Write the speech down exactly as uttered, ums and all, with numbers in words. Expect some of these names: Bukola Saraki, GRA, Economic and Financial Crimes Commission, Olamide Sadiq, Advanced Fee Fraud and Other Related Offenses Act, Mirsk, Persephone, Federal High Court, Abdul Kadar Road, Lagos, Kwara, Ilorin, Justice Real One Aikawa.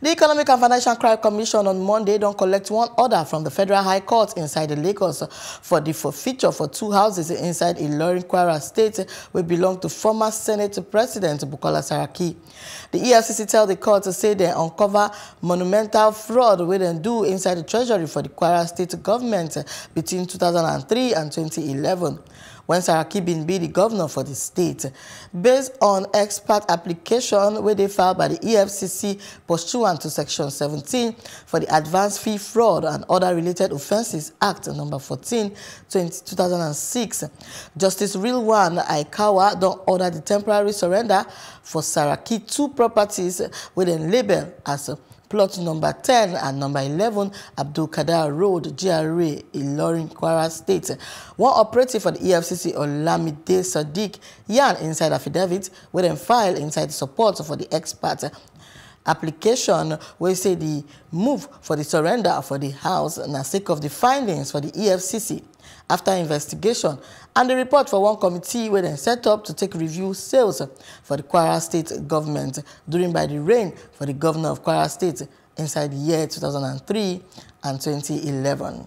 The Economic and Financial Crimes Commission on Monday don't collect one order from the Federal High Court inside Lagos for the forfeiture for two houses inside Ilorin, Kwara State, which belong to former Senate President Bukola Saraki. The E F C C tell the court to say they uncover monumental fraud with and do inside the Treasury for the Kwara State government between two thousand three and twenty eleven. When Saraki bin be the governor for the state, based on expert application where they filed by the E F C C pursuant to Section seventeen for the Advanced Fee Fraud and Other Related Offenses Act Number fourteen, two thousand six, Justice Real One Aikawa don't order the temporary surrender for Saraki two properties with a label as plot number ten and number eleven, Abdul Kadar Road, G R A, Ilorin, Kwara State. One operative for the E F C C, Olamide Sadiq, yarn inside affidavit, where then file inside support for the expert application, where say the move for the surrender for the house and the sake of the findings for the E F C C. After investigation and the report for one committee were then set up to take review sales for the Kwara State government during by the reign for the governor of Kwara State inside the year two thousand three and twenty eleven.